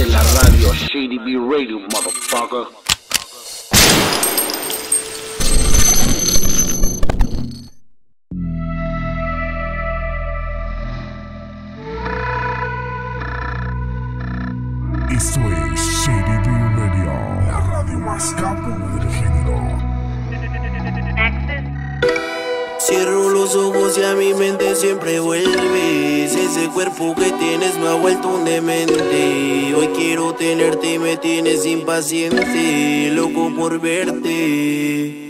de la radio, ShadyBeer Radio, motherfucker. Esto es ShadyBeer Radio, la radio más capo del género. Cierro los ojos y a mi mente siempre vuelves. Ese cuerpo que tienes me ha vuelto un demente. Hoy quiero tenerte y me tienes impaciente, loco por verte.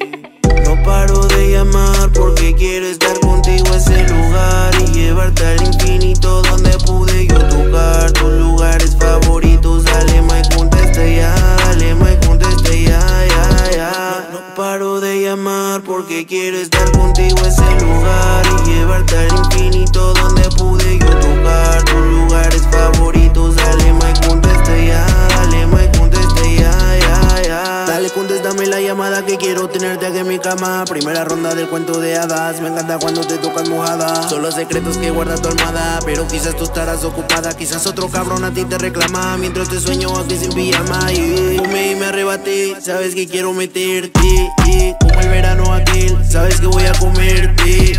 No paro de llamar porque quiero estar contigo en ese lugar y llevarte al infinito donde pude yo tocar. Tus lugares favoritos, dale más y contesta ya, dale más y contesta ya, ya, ya. No paro de llamar porque quiero estar contigo en ese lugar y llevarte al infinito donde pude yo tocar. Tus lugares favoritos, dale más y contesta ya, dale más y contesta ya, ya, ya. Dale, contéstame la llamada que quiero tenerte aquí en mi cama. Primera ronda del cuento de hadas, me encanta cuando te tocas mojada. Son los secretos que guarda tu almohada, pero quizás tú estarás ocupada, quizás otro cabrón a ti te reclama, mientras te sueño aquí sin pijama. Y me arrebaté, sabes que quiero meterte, como el verano aquel, sabes que voy a comerte.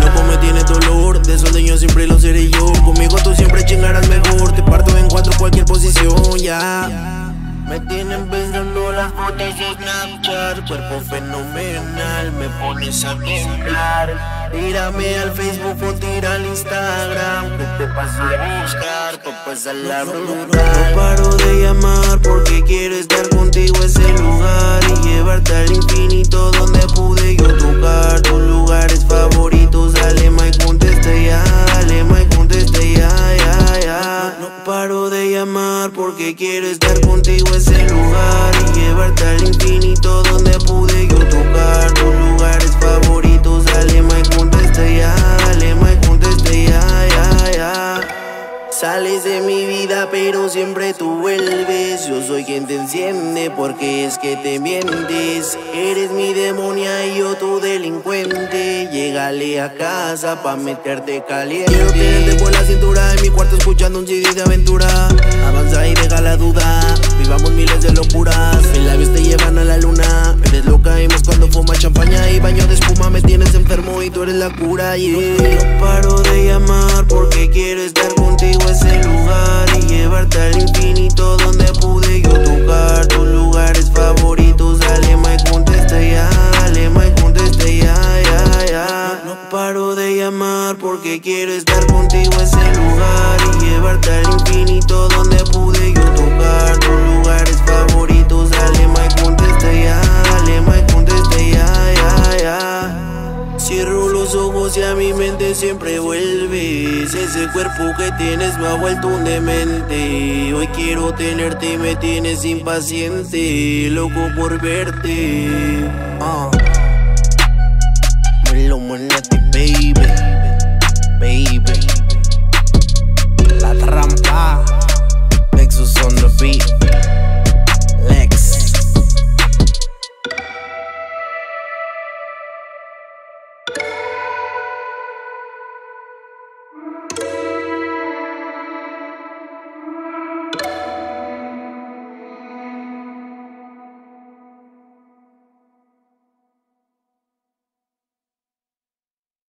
Loco me tiene dolor, de esos niños siempre lo seré yo. Conmigo tú siempre chingarás mejor, te parto en cuatro cualquier posición, ya. Me tienen pensando las fotos de Snapchat, cuerpo fenomenal, me pones a temblar. Tírame al Facebook o tira al Instagram, que te paso a buscar, pa' pasar la brutal. No paro de llamar porque quiero estar contigo en ese lugar y llevarte al infinito donde pude yo tocar. Tus lugares favoritos, dale más y contesta ya, dale más y contesta ya, ya, ya. No paro de llamar porque quiero estar contigo en ese lugar y llevarte al infinito donde pude yo tocar. Tus lugares favoritos, dale más y contesta ya, dale más y contesta ya, ya, ya. Sales de mi vida pero siempre tú vuelves. Yo soy quien te enciende porque es que te mientes. Eres mi demonia y yo tu delincuente. Llegale a casa pa' meterte caliente. Quiero tenerte por la cintura en mi cuarto escuchando un CD de aventura. Avanza y deja la duda, vivamos miles de locuras. Mis labios te llevan a la luna, eres loca y más cuando fumas champaña y baño de espuma. Me tienes enfermo y tú eres la cura, yeah. No paro de llamar porque quiero estar contigo ese lugar y llevarte al infinito donde pude yo tocar. Tus lugares favoritos, dale más y contesta ya, dale más y contesta ya, ya, ya. No paro de llamar porque quiero estar contigo ese lugar y llevarte al infinito donde pude yo tocar. Tus lugares favoritos, dale más y contesta ya, dale más y contesta ya, ya, ya. Cierro los ojos y a mi mente siempre vuelves. Ese cuerpo que tienes me ha vuelto un demente. Hoy quiero tenerte y me tienes impaciente, loco por verte.